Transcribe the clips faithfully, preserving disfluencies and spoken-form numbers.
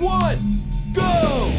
one, go!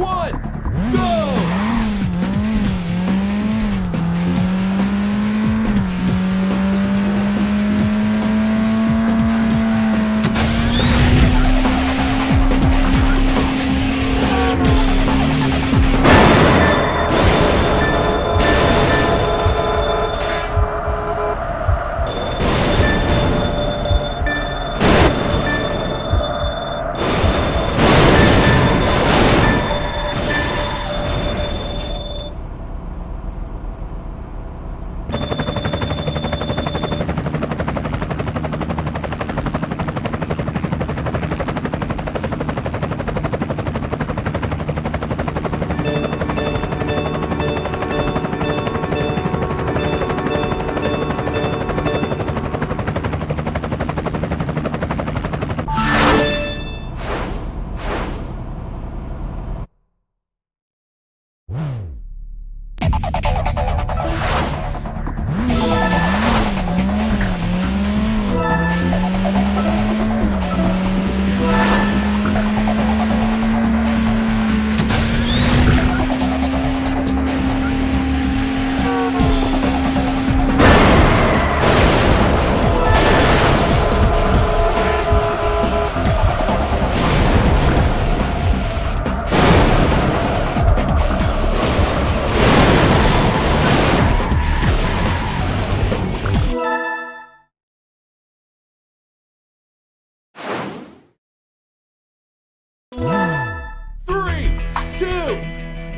one, go!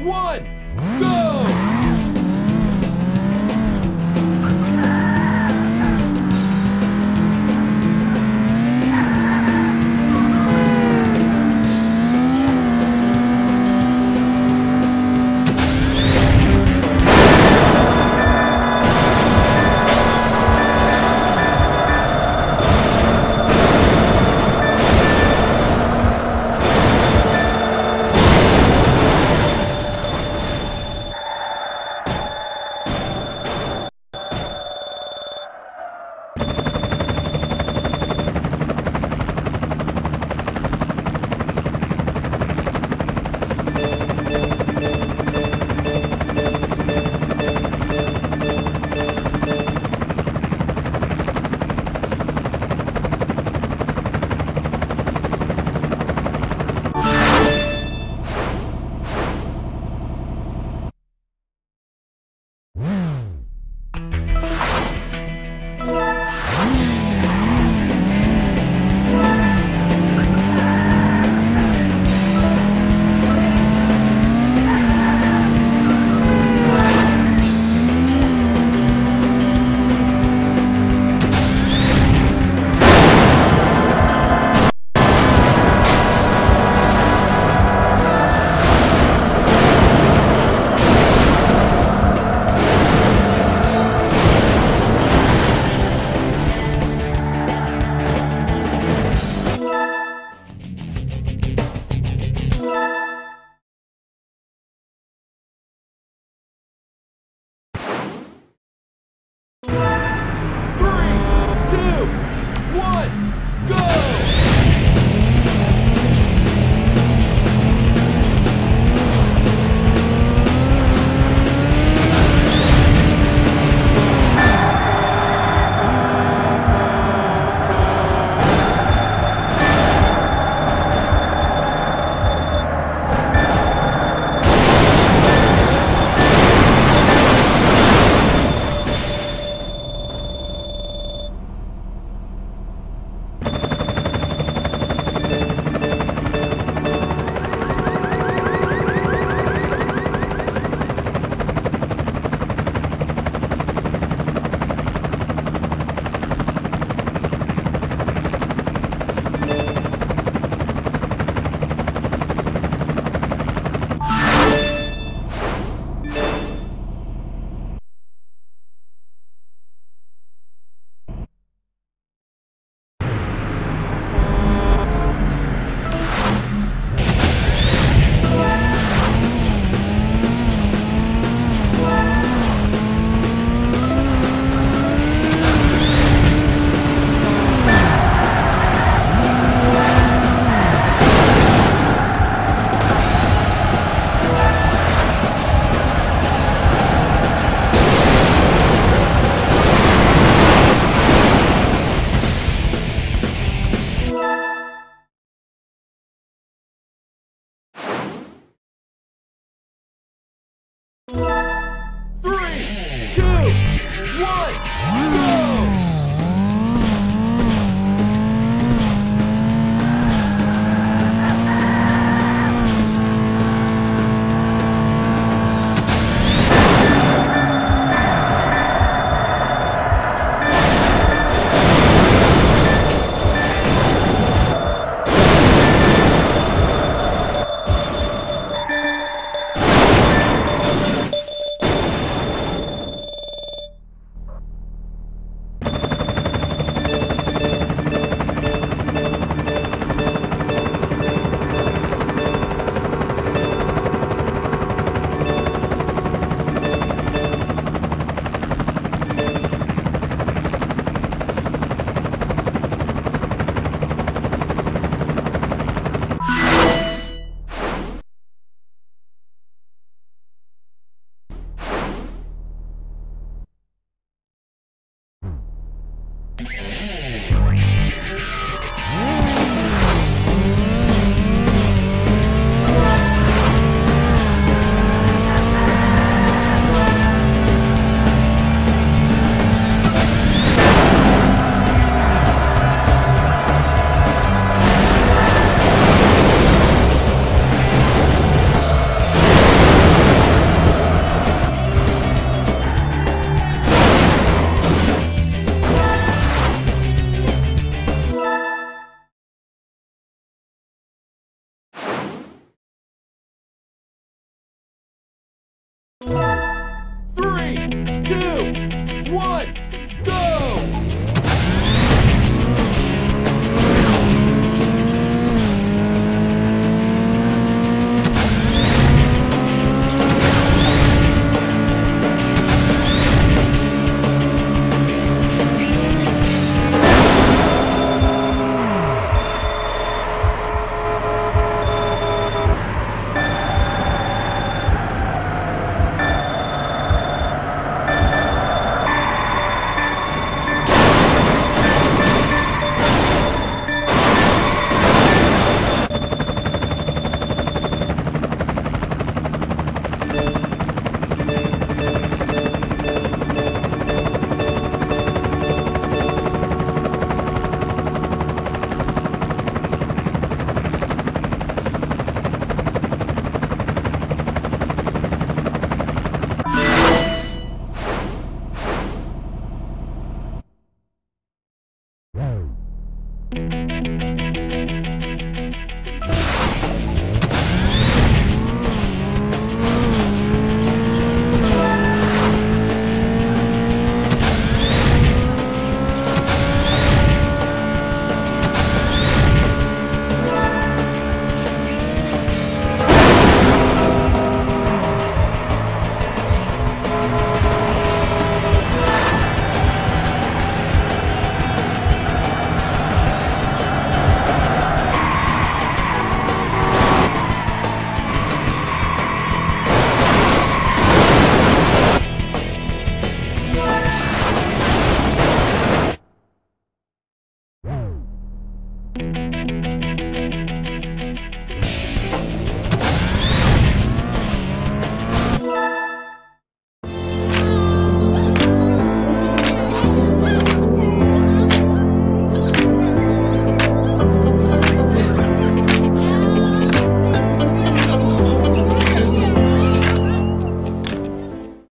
One, go! one, go! Three, two, one.